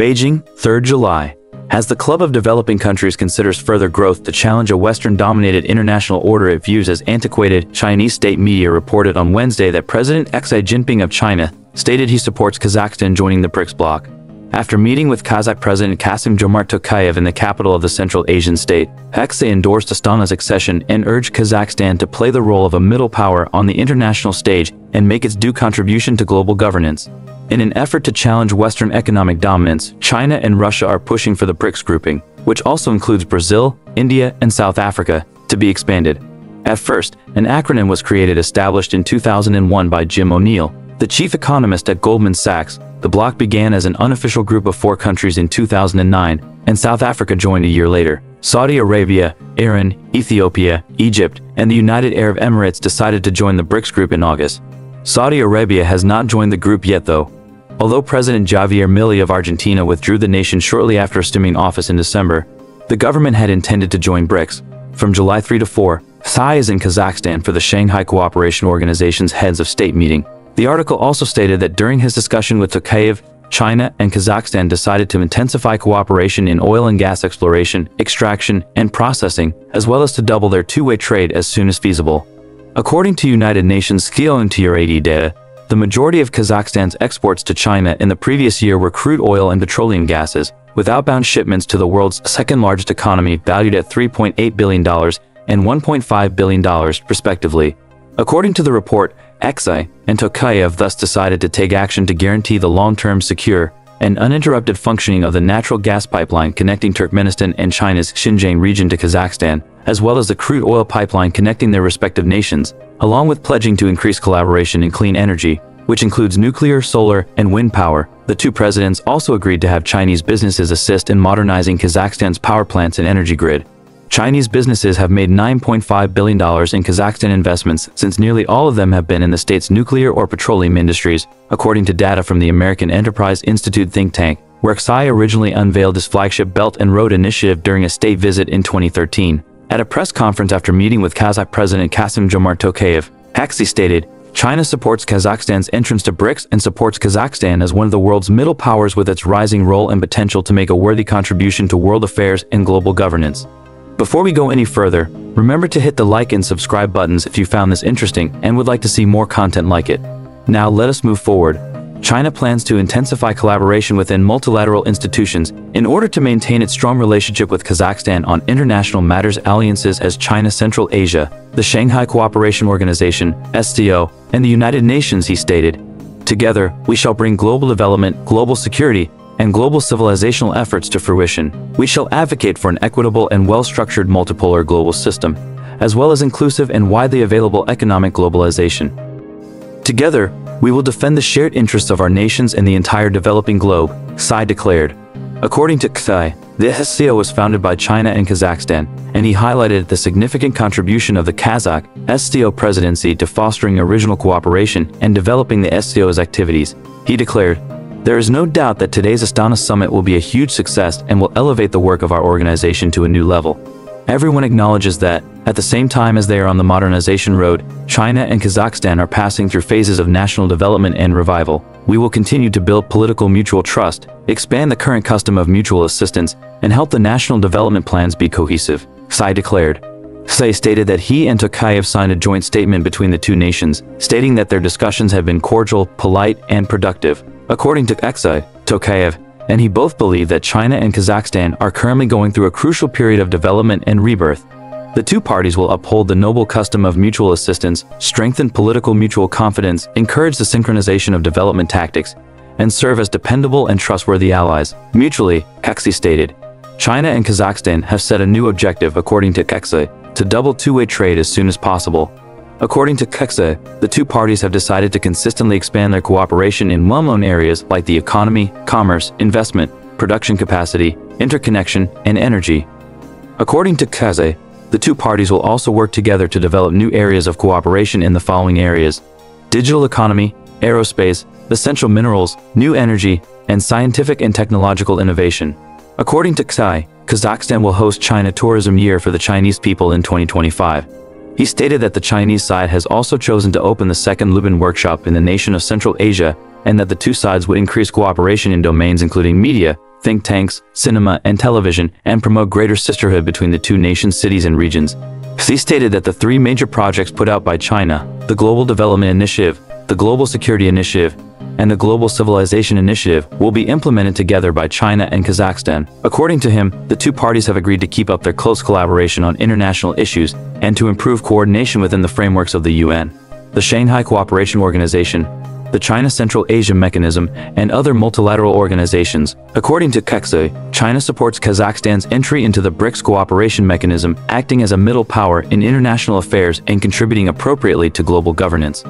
Beijing, 3rd July. As the Club of Developing Countries considers further growth to challenge a Western-dominated international order it views as antiquated, Chinese state media reported on Wednesday that President Xi Jinping of China stated he supports Kazakhstan joining the BRICS bloc. After meeting with Kazakh President Kassym-Jomart Tokayev in the capital of the Central Asian state, Xi endorsed Astana's accession and urged Kazakhstan to play the role of a middle power on the international stage and make its due contribution to global governance. In an effort to challenge Western economic dominance, China and Russia are pushing for the BRICS grouping, which also includes Brazil, India, and South Africa, to be expanded. At first, an acronym was created established in 2001 by Jim O'Neill, the chief economist at Goldman Sachs. The bloc began as an unofficial group of 4 countries in 2009, and South Africa joined a year later. Saudi Arabia, Iran, Ethiopia, Egypt, and the United Arab Emirates decided to join the BRICS group in August. Saudi Arabia has not joined the group yet though. Although President Javier Milei of Argentina withdrew the nation shortly after assuming office in December, the government had intended to join BRICS. From July 3 to 4, Xi is in Kazakhstan for the Shanghai Cooperation Organization's Heads of State meeting. The article also stated that during his discussion with Tokayev, China and Kazakhstan decided to intensify cooperation in oil and gas exploration, extraction, and processing, as well as to double their two-way trade as soon as feasible. According to United Nations Xinhua data, the majority of Kazakhstan's exports to China in the previous year were crude oil and petroleum gases, with outbound shipments to the world's second-largest economy valued at $3.8 billion and $1.5 billion, respectively. According to the report, Xi and Tokayev thus decided to take action to guarantee the long-term secure and uninterrupted functioning of the natural gas pipeline connecting Turkmenistan and China's Xinjiang region to Kazakhstan, as well as the crude oil pipeline connecting their respective nations, along with pledging to increase collaboration in clean energy, which includes nuclear, solar, and wind power. The two presidents also agreed to have Chinese businesses assist in modernizing Kazakhstan's power plants and energy grid. Chinese businesses have made $9.5 billion in Kazakhstan investments since nearly all of them have been in the state's nuclear or petroleum industries, according to data from the American Enterprise Institute think tank, where Xi originally unveiled his flagship Belt and Road Initiative during a state visit in 2013. At a press conference after meeting with Kazakh President Kassym-Jomart Tokayev, Xi stated, "China supports Kazakhstan's entrance to BRICS and supports Kazakhstan as one of the world's middle powers with its rising role and potential to make a worthy contribution to world affairs and global governance." Before we go any further, remember to hit the like and subscribe buttons if you found this interesting and would like to see more content like it. Now let us move forward. China plans to intensify collaboration within multilateral institutions in order to maintain its strong relationship with Kazakhstan on international matters. Alliances as China, Central Asia, the Shanghai Cooperation Organization, SCO, and the United Nations, he stated. "Together, we shall bring global development, global security, and global civilizational efforts to fruition. We shall advocate for an equitable and well-structured multipolar global system, as well as inclusive and widely available economic globalization. Together, we will defend the shared interests of our nations and the entire developing globe," Xi declared. According to Xi, the SCO was founded by China and Kazakhstan, and he highlighted the significant contribution of the Kazakh SCO presidency to fostering original cooperation and developing the SCO's activities. He declared, "There is no doubt that today's Astana summit will be a huge success and will elevate the work of our organization to a new level. Everyone acknowledges that, at the same time as they are on the modernization road, China and Kazakhstan are passing through phases of national development and revival. We will continue to build political mutual trust, expand the current custom of mutual assistance, and help the national development plans be cohesive," Xi declared. Xi stated that he and Tokayev signed a joint statement between the two nations, stating that their discussions have been cordial, polite, and productive. According to Xi, Tokayev and he both believe that China and Kazakhstan are currently going through a crucial period of development and rebirth. The two parties will uphold the noble custom of mutual assistance, strengthen political mutual confidence, encourage the synchronization of development tactics, and serve as dependable and trustworthy allies. Mutually, Xi stated, China and Kazakhstan have set a new objective, according to Xi, to double two-way trade as soon as possible. According to Xi, the two parties have decided to consistently expand their cooperation in well-known areas like the economy, commerce, investment, production capacity, interconnection, and energy. According to Xi, the two parties will also work together to develop new areas of cooperation in the following areas: digital economy, aerospace, essential minerals, new energy, and scientific and technological innovation. According to Xi, Kazakhstan will host China Tourism Year for the Chinese people in 2025. He stated that the Chinese side has also chosen to open the second Luban workshop in the nation of Central Asia and that the two sides would increase cooperation in domains including media, think tanks, cinema, and television, and promote greater sisterhood between the two nations' cities and regions. Xi stated that the three major projects put out by China, the Global Development Initiative, the Global Security Initiative, and the Global Civilization Initiative, will be implemented together by China and Kazakhstan. According to him, the two parties have agreed to keep up their close collaboration on international issues and to improve coordination within the frameworks of the UN, the Shanghai Cooperation Organization, the China Central Asia Mechanism, and other multilateral organizations. According to Xi, China supports Kazakhstan's entry into the BRICS cooperation mechanism, acting as a middle power in international affairs and contributing appropriately to global governance.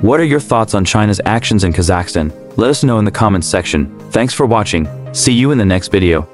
What are your thoughts on China's actions in Kazakhstan? Let us know in the comments section. Thanks for watching. See you in the next video.